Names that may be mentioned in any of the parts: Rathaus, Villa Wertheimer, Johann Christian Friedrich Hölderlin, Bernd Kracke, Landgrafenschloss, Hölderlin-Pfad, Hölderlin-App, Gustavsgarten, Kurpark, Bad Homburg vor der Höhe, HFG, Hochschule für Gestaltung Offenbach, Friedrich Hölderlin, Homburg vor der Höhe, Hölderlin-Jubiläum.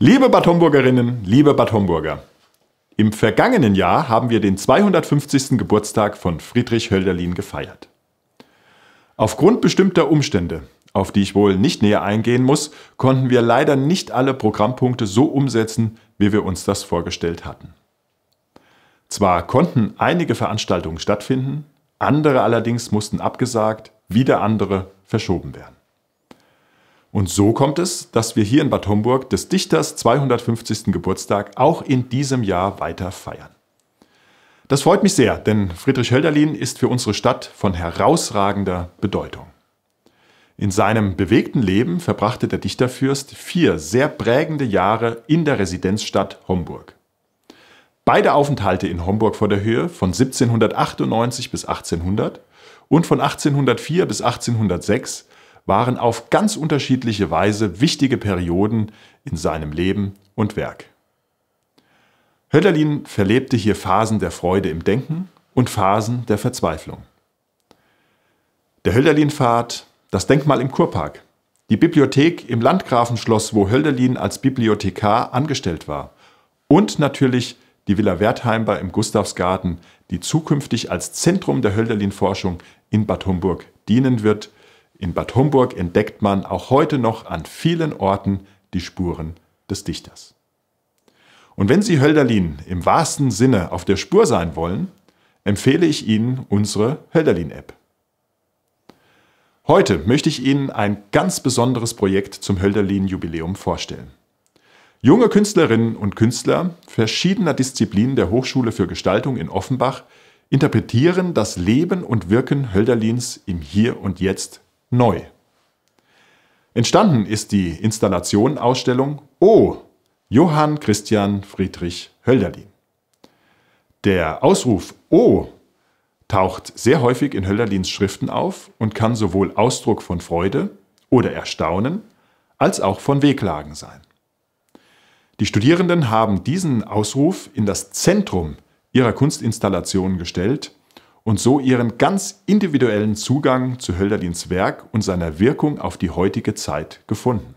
Liebe Bad Homburgerinnen, liebe Bad Homburger, im vergangenen Jahr haben wir den 250. Geburtstag von Friedrich Hölderlin gefeiert. Aufgrund bestimmter Umstände, auf die ich wohl nicht näher eingehen muss, konnten wir leider nicht alle Programmpunkte so umsetzen, wie wir uns das vorgestellt hatten. Zwar konnten einige Veranstaltungen stattfinden, andere allerdings mussten abgesagt, wieder andere verschoben werden. Und so kommt es, dass wir hier in Bad Homburg des Dichters 250. Geburtstag auch in diesem Jahr weiter feiern. Das freut mich sehr, denn Friedrich Hölderlin ist für unsere Stadt von herausragender Bedeutung. In seinem bewegten Leben verbrachte der Dichterfürst 4 sehr prägende Jahre in der Residenzstadt Homburg. Beide Aufenthalte in Homburg vor der Höhe von 1798 bis 1800 und von 1804 bis 1806 waren auf ganz unterschiedliche Weise wichtige Perioden in seinem Leben und Werk. Hölderlin verlebte hier Phasen der Freude im Denken und Phasen der Verzweiflung. Der Hölderlin-Pfad, das Denkmal im Kurpark, die Bibliothek im Landgrafenschloss, wo Hölderlin als Bibliothekar angestellt war, und natürlich die Villa Wertheimer im Gustavsgarten, die zukünftig als Zentrum der Hölderlin-Forschung in Bad Homburg dienen wird. In Bad Homburg entdeckt man auch heute noch an vielen Orten die Spuren des Dichters. Und wenn Sie Hölderlin im wahrsten Sinne auf der Spur sein wollen, empfehle ich Ihnen unsere Hölderlin-App. Heute möchte ich Ihnen ein ganz besonderes Projekt zum Hölderlin-Jubiläum vorstellen. Junge Künstlerinnen und Künstler verschiedener Disziplinen der Hochschule für Gestaltung in Offenbach interpretieren das Leben und Wirken Hölderlins im Hier und Jetzt neu. Entstanden ist die Installation-Ausstellung O, Johann Christian Friedrich Hölderlin. Der Ausruf O taucht sehr häufig in Hölderlins Schriften auf und kann sowohl Ausdruck von Freude oder Erstaunen als auch von Wehklagen sein. Die Studierenden haben diesen Ausruf in das Zentrum ihrer Kunstinstallationen gestellt und so ihren ganz individuellen Zugang zu Hölderlins Werk und seiner Wirkung auf die heutige Zeit gefunden.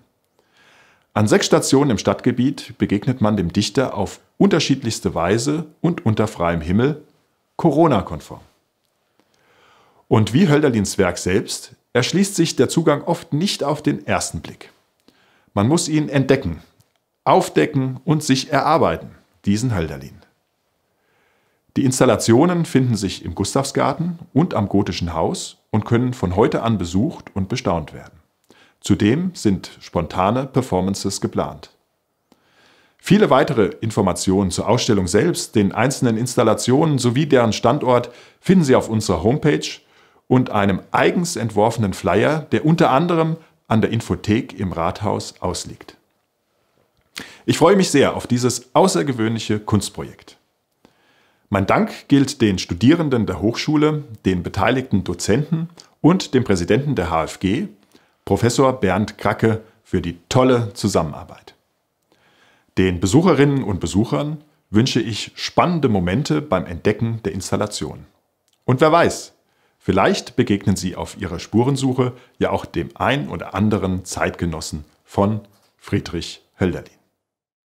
An 6 Stationen im Stadtgebiet begegnet man dem Dichter auf unterschiedlichste Weise und unter freiem Himmel, Corona-konform. Und wie Hölderlins Werk selbst erschließt sich der Zugang oft nicht auf den ersten Blick. Man muss ihn entdecken, aufdecken und sich erarbeiten, diesen Hölderlin. Die Installationen finden sich im Gustavsgarten und am Gotischen Haus und können von heute an besucht und bestaunt werden. Zudem sind spontane Performances geplant. Viele weitere Informationen zur Ausstellung selbst, den einzelnen Installationen sowie deren Standort finden Sie auf unserer Homepage und einem eigens entworfenen Flyer, der unter anderem an der Infothek im Rathaus ausliegt. Ich freue mich sehr auf dieses außergewöhnliche Kunstprojekt. Mein Dank gilt den Studierenden der Hochschule, den beteiligten Dozenten und dem Präsidenten der HFG, Professor Bernd Kracke, für die tolle Zusammenarbeit. Den Besucherinnen und Besuchern wünsche ich spannende Momente beim Entdecken der Installation. Und wer weiß, vielleicht begegnen Sie auf Ihrer Spurensuche ja auch dem ein oder anderen Zeitgenossen von Friedrich Hölderlin.